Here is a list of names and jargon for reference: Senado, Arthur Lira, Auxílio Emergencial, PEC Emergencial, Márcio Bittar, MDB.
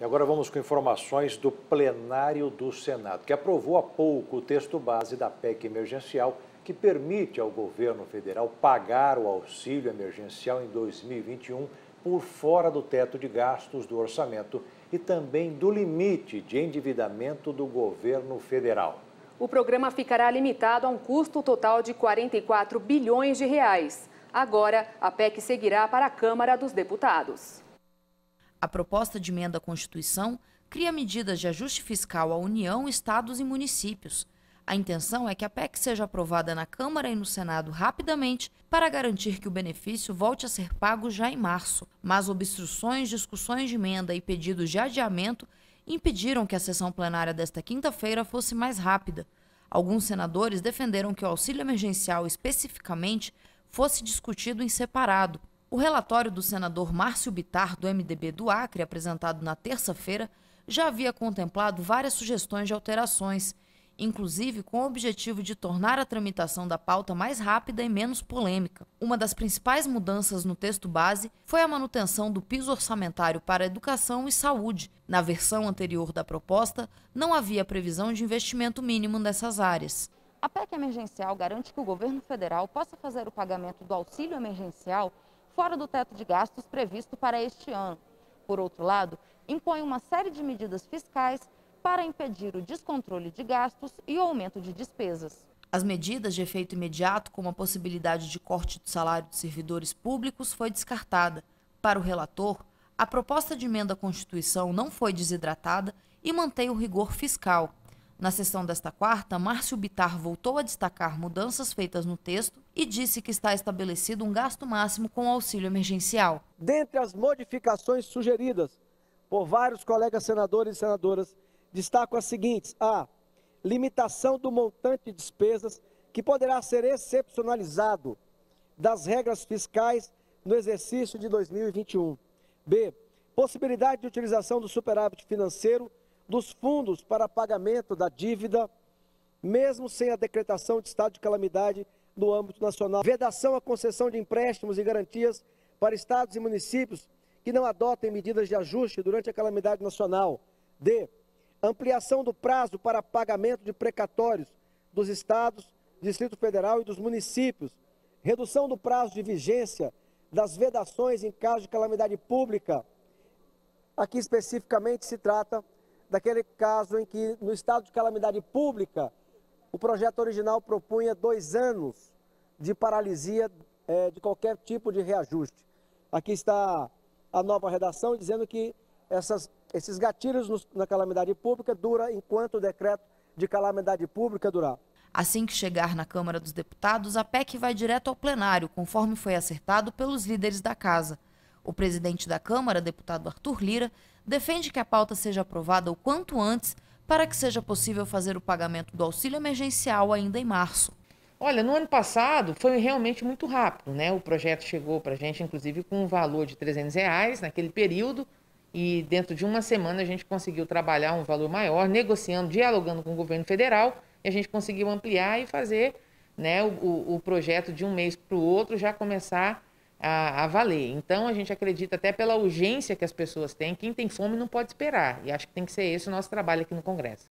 E agora vamos com informações do plenário do Senado, que aprovou há pouco o texto base da PEC emergencial, que permite ao governo federal pagar o auxílio emergencial em 2021 por fora do teto de gastos do orçamento e também do limite de endividamento do governo federal. O programa ficará limitado a um custo total de 44 bilhões de reais. Agora, a PEC seguirá para a Câmara dos Deputados. A proposta de emenda à Constituição cria medidas de ajuste fiscal à União, estados e municípios. A intenção é que a PEC seja aprovada na Câmara e no Senado rapidamente para garantir que o benefício volte a ser pago já em março. Mas obstruções, discussões de emenda e pedidos de adiamento impediram que a sessão plenária desta quinta-feira fosse mais rápida. Alguns senadores defenderam que o auxílio emergencial, especificamente, fosse discutido em separado. O relatório do senador Márcio Bittar, do MDB do Acre, apresentado na terça-feira, já havia contemplado várias sugestões de alterações, inclusive com o objetivo de tornar a tramitação da pauta mais rápida e menos polêmica. Uma das principais mudanças no texto base foi a manutenção do piso orçamentário para educação e saúde. Na versão anterior da proposta, não havia previsão de investimento mínimo nessas áreas. A PEC emergencial garante que o governo federal possa fazer o pagamento do auxílio emergencial fora do teto de gastos previsto para este ano. Por outro lado, impõe uma série de medidas fiscais para impedir o descontrole de gastos e o aumento de despesas. As medidas de efeito imediato, como a possibilidade de corte do salário de servidores públicos, foi descartada. Para o relator, a proposta de emenda à Constituição não foi desidratada e mantém o rigor fiscal. Na sessão desta quarta, Márcio Bittar voltou a destacar mudanças feitas no texto e disse que está estabelecido um gasto máximo com o auxílio emergencial. Dentre as modificações sugeridas por vários colegas senadores e senadoras, destaco as seguintes: a limitação do montante de despesas que poderá ser excepcionalizado das regras fiscais no exercício de 2021. B. Possibilidade de utilização do superávit financeiro dos fundos para pagamento da dívida, mesmo sem a decretação de estado de calamidade no âmbito nacional. Vedação à concessão de empréstimos e garantias para estados e municípios que não adotem medidas de ajuste durante a calamidade nacional. D. Ampliação do prazo para pagamento de precatórios dos estados, Distrito Federal e dos municípios. Redução do prazo de vigência das vedações em caso de calamidade pública. Aqui especificamente se trata daquele caso em que, no estado de calamidade pública, o projeto original propunha 2 anos de paralisia de qualquer tipo de reajuste. Aqui está a nova redação dizendo que esses gatilhos na calamidade pública dura enquanto o decreto de calamidade pública durar. Assim que chegar na Câmara dos Deputados, a PEC vai direto ao plenário, conforme foi acertado pelos líderes da casa. O presidente da Câmara, deputado Arthur Lira, defende que a pauta seja aprovada o quanto antes para que seja possível fazer o pagamento do auxílio emergencial ainda em março. Olha, no ano passado foi realmente muito rápido, né? O projeto chegou para a gente, inclusive, com um valor de R$300 naquele período. E dentro de uma semana a gente conseguiu trabalhar um valor maior, negociando, dialogando com o governo federal, e a gente conseguiu ampliar e fazer, né, o projeto de um mês para o outro já começar a valer. Então a gente acredita, até pela urgência que as pessoas têm, quem tem fome não pode esperar. E acho que tem que ser esse o nosso trabalho aqui no Congresso.